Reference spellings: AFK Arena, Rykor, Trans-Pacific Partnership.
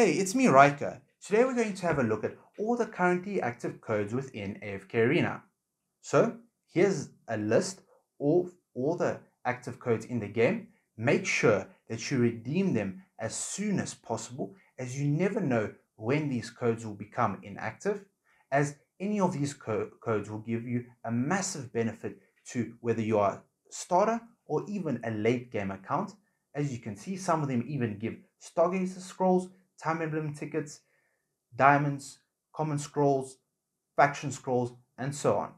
Hey, it's me Rykor. Today we're going to have a look at all the currently active codes within AFK Arena. So here's a list of all the active codes in the game. Make sure that you redeem them as soon as possible, as you never know when these codes will become inactive, as any of these codes will give you a massive benefit to whether you are a starter or even a late game account. As you can see, some of them even give Stargazer scrolls, Time Emblem tickets, diamonds, common scrolls, faction scrolls, and so on.